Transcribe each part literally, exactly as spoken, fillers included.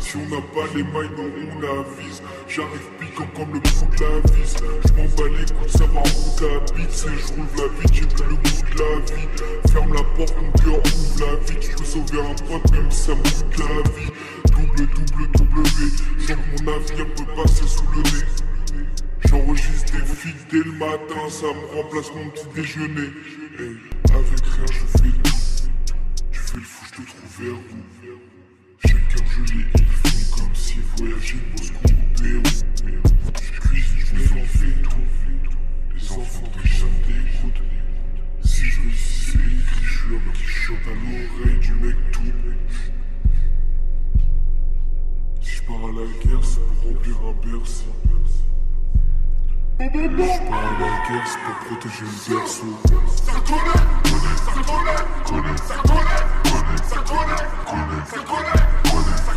Si on n'a pas les mailles, non on la vise. J'arrive piquant comme le bout de la vis. Je m'en bats les couilles, ça va où t'habites. C'est je roule la vie, j'ai plus le goût de la vie. Ferme la porte, mon cœur ouvre la vie. Je veux sauver un pote, même si ça me coûte la vie. Double, double, double V. Genre mon avenir peut passer sous le nez. J'enregistre des filles dès le matin, ça me remplace mon petit déjeuner. Hey, avec rien, je fais tout. Je fais le fou, je te trouve vers vous. Chacun gelé, ils font comme si voyager pour se couper. Je cuisine, je vais en fais tout. Les enfants très chats t'écoutent. Si je le sais, c'est écrit, je suis l'homme qui chante à l'oreille du mec tout. Si je pars à la guerre, c'est pour remplir un berceau. Je pars à la guerre, c'est pour protéger le berceau. Ça connaît, ça connaît, ça connaît. Ça connaît, ça connaît, ça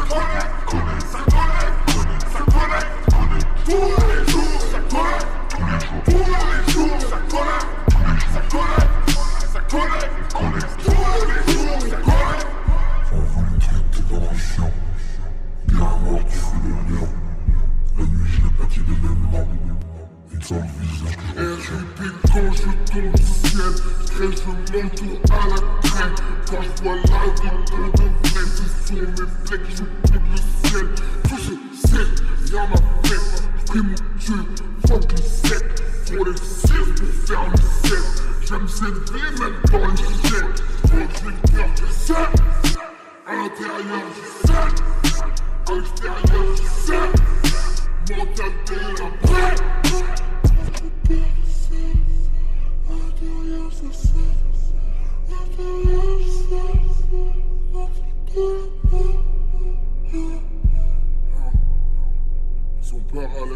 connaît, ça connaît, tous les jours, ça connaît, tous les jours, ça connaît, ça connaît, ça connaît, tous les jours, ça connaît. On voulait traiter dans un chien, bien mort tu fous le lion. La nuit je l'ai pâti des mêmes mains, et sans le visage que je retiens. Et quand je tombe du ciel, crée je m'entoure à la crête. Quand je vois la route pour de vrai, c'est sur mes flecs, je coupe le ciel. Tout je sais, rien m'a fait, je prie mon Dieu, fuck le sept. Pour les six, pour faire le sept, j'aime s'élever même dans les jets. Quand j'ai peur, je sais, à l'intérieur je sais, à l'extérieur je sais, mon tâté est après. Quand j'ai peur je sais, à l'intérieur je sais, à l'intérieur je sais. Si on part à la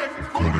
connaît.